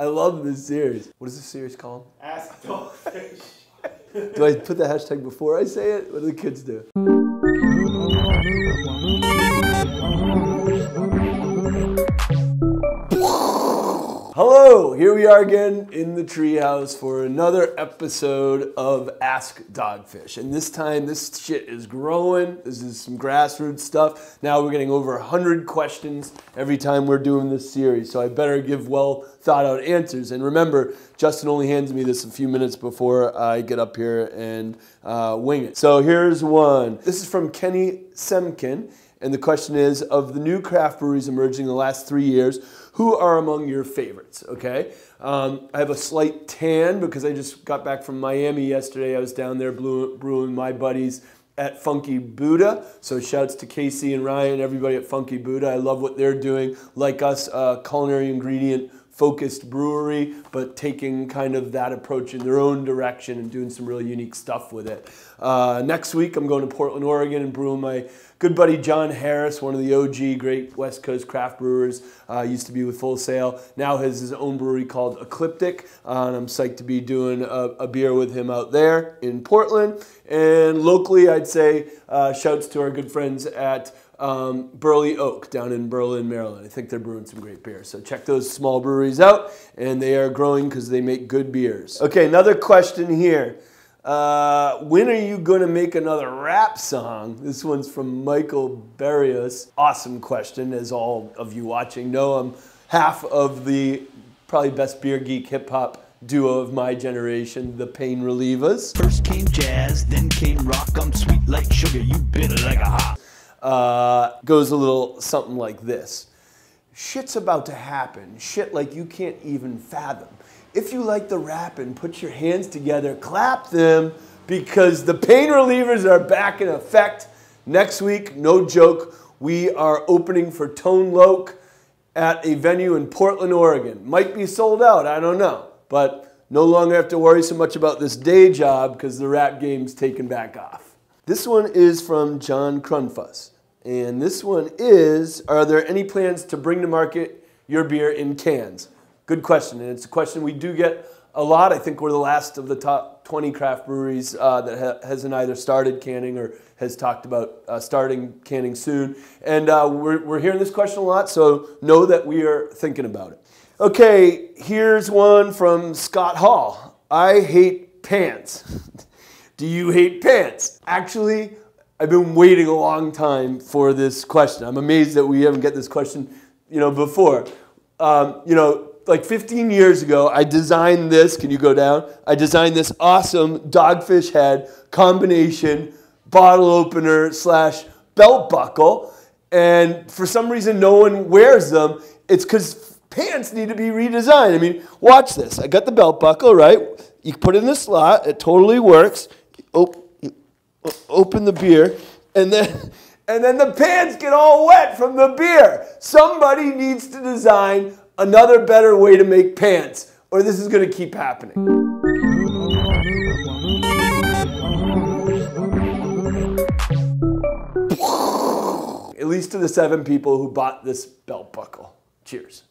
I love this series. What is this series called? Ask Dogfish. Do I put the hashtag before I say it? What do the kids do? Hello, here we are again in the treehouse for another episode of Ask Dogfish. And this time, this shit is growing. This is some grassroots stuff. Now we're getting over 100 questions every time we're doing this series. So I better give well thought out answers. And remember, Justin only hands me this a few minutes before I get up here and wing it. So here's one. This is from Kenny Semkin. And the question is, of the new craft breweries emerging in the last 3 years, who are among your favorites, okay? I have a slight tan because I just got back from Miami yesterday. I was down there brewing my buddies at Funky Buddha. So shouts to Casey and Ryan, everybody at Funky Buddha. I love what they're doing. Like us, culinary ingredient focused brewery, but taking kind of that approach in their own direction and doing some really unique stuff with it. Next week, I'm going to Portland, Oregon and brewing my good buddy John Harris, one of the OG great West Coast craft brewers, used to be with Full Sail, now has his own brewery called Ecliptic, and I'm psyched to be doing a beer with him out there in Portland. And locally, I'd say shouts to our good friends at Burley Oak down in Berlin, Maryland. I think they're brewing some great beer. So check those small breweries out, and they are growing because they make good beers. Okay, another question here. When are you going to make another rap song? This one's from Michael Berrios. Awesome question, as all of you watching know. I'm half of the probably best beer geek hip-hop duo of my generation, the Pain Relievers. First came jazz, then came rock. I'm sweet like sugar, you bitter like a hop. Goes a little something like this. Shit's about to happen. Shit like you can't even fathom. If you like the rapping, put your hands together, clap them, because the Pain Relievers are back in effect. Next week, no joke, we are opening for Tone Loc at a venue in Portland, Oregon. Might be sold out, I don't know. But no longer have to worry so much about this day job because the rap game's taken back off. This one is from John Crunfuss. And this one is, are there any plans to bring to market your beer in cans? Good question, and it's a question we do get a lot. I think we're the last of the top 20 craft breweries that hasn't either started canning or has talked about starting canning soon. And we're hearing this question a lot, so know that we are thinking about it. Okay, here's one from Scott Hall. I hate pants. Do you hate pants? Actually, I've been waiting a long time for this question. I'm amazed that we haven't got this question, you know, before. You know, like 15 years ago, I designed this, can you go down? I designed this awesome Dogfish Head combination bottle opener / belt buckle. And for some reason, no one wears them. It's because pants need to be redesigned. I mean, watch this. I got the belt buckle, right? You put it in the slot. It totally works. Open the beer. And then the pants get all wet from the beer. Somebody needs to design another better way to make pants, or this is going to keep happening. At least to the 7 people who bought this belt buckle. Cheers.